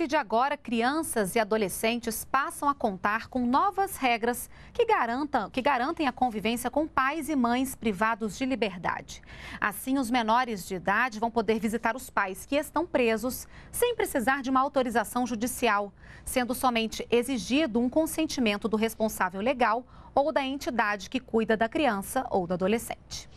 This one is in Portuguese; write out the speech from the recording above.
partir de agora, crianças e adolescentes passam a contar com novas regras que garantem a convivência com pais e mães privados de liberdade. Assim, os menores de idade vão poder visitar os pais que estão presos sem precisar de uma autorização judicial, sendo somente exigido um consentimento do responsável legal ou da entidade que cuida da criança ou do adolescente.